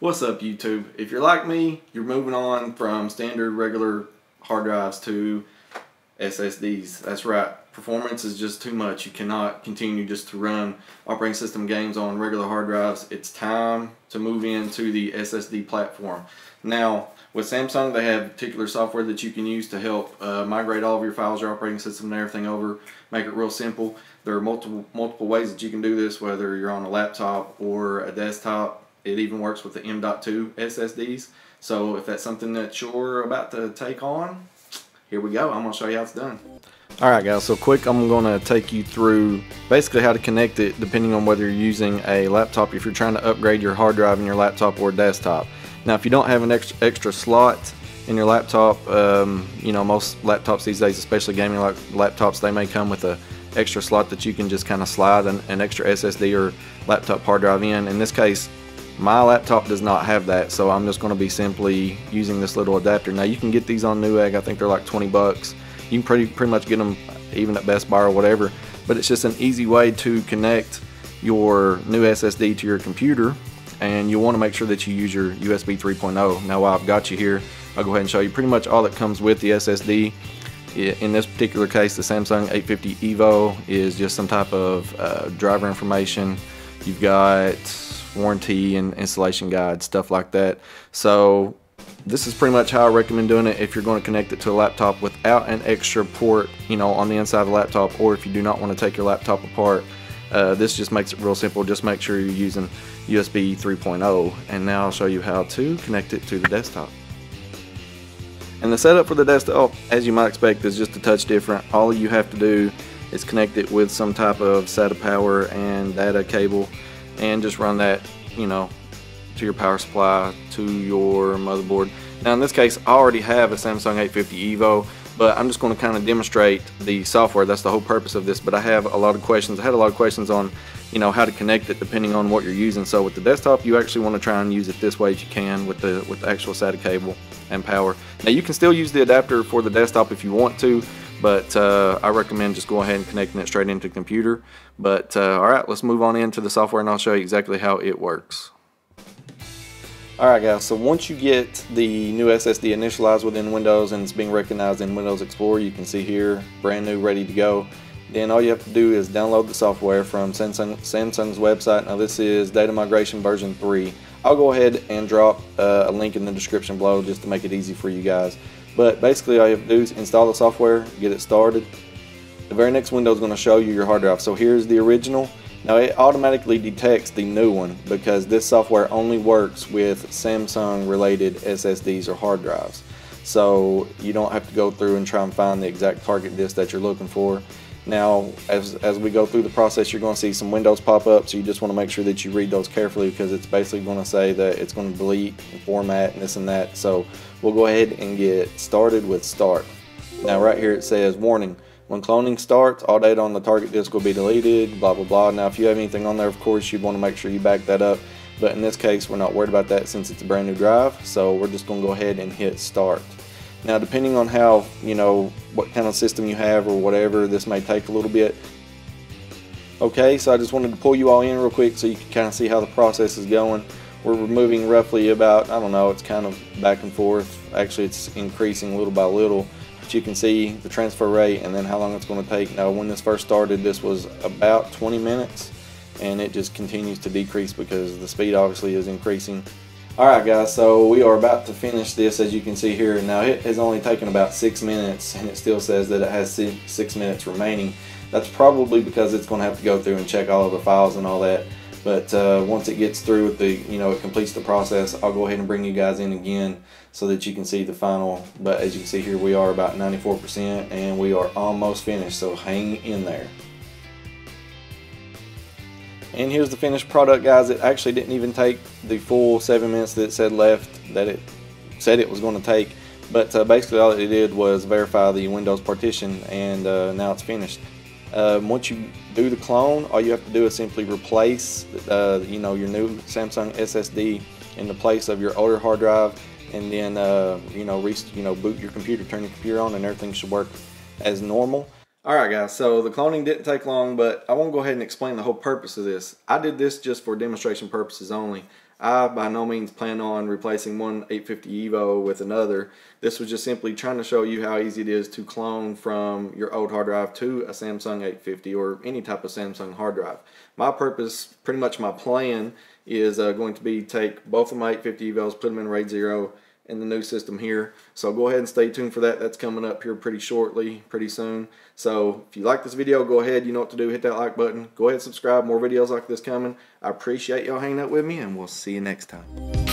What's up YouTube? If you're like me, you're moving on from standard regular hard drives to SSDs. That's right, performance is just too much. You cannot continue just to run operating system games on regular hard drives. It's time to move into the SSD platform. Now with Samsung, they have particular software that you can use to help migrate all of your files, your operating system and everything over, make it real simple. There are multiple ways that you can do this, whether you're on a laptop or a desktop. It even works with the M.2 SSDs. So if that's something that you're about to take on, here we go. I'm going to show you how it's done. All right, guys. So quick, I'm going to take you through basically how to connect it depending on whether you're using a laptop, if you're trying to upgrade your hard drive in your laptop or desktop. Now, if you don't have an extra slot in your laptop, you know, most laptops these days, especially gaming laptops, they may come with a extra slot that you can just kind of slide an extra SSD or laptop hard drive in. In this case, my laptop does not have that, so I'm just going to be simply using this little adapter. Now you can get these on Newegg. I think they're like 20 bucks. You can pretty much get them even at Best Buy or whatever, but it's just an easy way to connect your new SSD to your computer, and you'll want to make sure that you use your USB 3.0. Now while I've got you here, I'll go ahead and show you pretty much all that comes with the SSD. In this particular case, the Samsung 850 EVO is just some type of driver information. You've got warranty and installation guides, stuff like that. So this is pretty much how I recommend doing it if you're going to connect it to a laptop without an extra port, you know, on the inside of the laptop, or if you do not want to take your laptop apart. This just makes it real simple. Just make sure you're using USB 3.0. And now I'll show you how to connect it to the desktop. And the setup for the desktop, as you might expect, is just a touch different. All you have to do is connect it with some type of SATA power and data cable, and just run that, you know, to your power supply, to your motherboard. Now in this case, I already have a Samsung 850 EVO, but I'm just going to kind of demonstrate the software. That's the whole purpose of this, but I have a lot of questions. I had a lot of questions on, you know, how to connect it depending on what you're using. So with the desktop, you actually want to try and use it this way if you can, with the actual SATA cable and power. Now you can still use the adapter for the desktop if you want to, but I recommend just go ahead and connecting it straight into the computer. But all right, let's move on into the software and I'll show you exactly how it works. All right guys, so once you get the new SSD initialized within Windows and it's being recognized in Windows Explorer, you can see here, brand new, ready to go. Then all you have to do is download the software from Samsung's website. Now this is data migration version 3. I'll go ahead and drop a link in the description below just to make it easy for you guys. But basically all you have to do is install the software, get it started. The very next window is going to show you your hard drive. So here's the original. Now it automatically detects the new one because this software only works with Samsung related SSDs or hard drives. So you don't have to go through and try and find the exact target disk that you're looking for. Now as we go through the process, you're going to see some windows pop up, so you just want to make sure that you read those carefully because it's basically going to say that it's going to delete and format and this and that. So we'll go ahead and get started with start. Now right here it says, warning, when cloning starts, all data on the target disk will be deleted, blah blah blah. Now if you have anything on there, of course you want to make sure you back that up, but in this case we're not worried about that since it's a brand new drive, so we're just going to go ahead and hit start. Now depending on how, you know, what kind of system you have or whatever, this may take a little bit. Okay, so I just wanted to pull you all in real quick so you can kind of see how the process is going. We're removing roughly about, I don't know, it's kind of back and forth. Actually, it's increasing little by little. But you can see the transfer rate and then how long it's going to take. Now, when this first started, this was about 20 minutes. And it just continues to decrease because the speed obviously is increasing. All right, guys, so we are about to finish this, as you can see here. Now, it has only taken about 6 minutes, and it still says that it has 6 minutes remaining. That's probably because it's going to have to go through and check all of the files and all that. But once it gets through with the, you know, it completes the process, I'll go ahead and bring you guys in again so that you can see the final. But as you can see here, we are about 94% and we are almost finished, so hang in there. And here's the finished product, guys. It actually didn't even take the full 7 minutes that it said it was going to take. But basically all it did was verify the Windows partition, and now it's finished. Once you do the clone, all you have to do is simply replace you know, your new Samsung SSD in the place of your older hard drive, and then you know, boot your computer, turn your computer on, and everything should work as normal. Alright guys, so the cloning didn't take long, but I won't go ahead and explain the whole purpose of this. I did this just for demonstration purposes only. I by no means plan on replacing one 850 EVO with another. This was just simply trying to show you how easy it is to clone from your old hard drive to a Samsung 850 or any type of Samsung hard drive. My purpose, pretty much my plan, is going to be take both of my 850 EVOs, put them in RAID 0 in the new system here. So go ahead and stay tuned for that. That's coming up here pretty soon. So if you like this video, go ahead, you know what to do, hit that like button. Go ahead and subscribe, more videos like this coming. I appreciate y'all hanging out with me, and we'll see you next time.